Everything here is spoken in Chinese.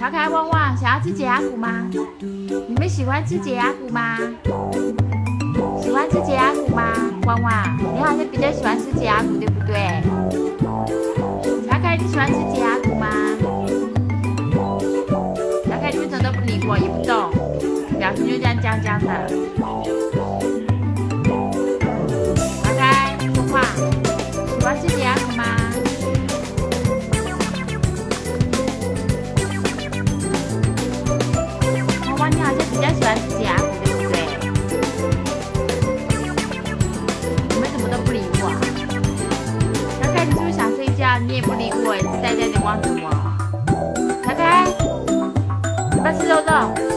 查看旺旺想要吃解压谷吗？你们喜欢吃解压谷吗？喜欢吃解压谷吗？旺旺，你好像比较喜欢吃解压谷，对不对？查看你喜欢吃解压谷吗？查看你为什么都不理我，也不动，表情就这样僵僵的。 喜欢吃解压谷吗？娃娃，你好像比较喜欢吃解压谷，对不对？你们怎么都不理我？凯凯，你是不是想睡觉？你也不理我，一直待在那里望着我。凯凯，你不要吃肉肉。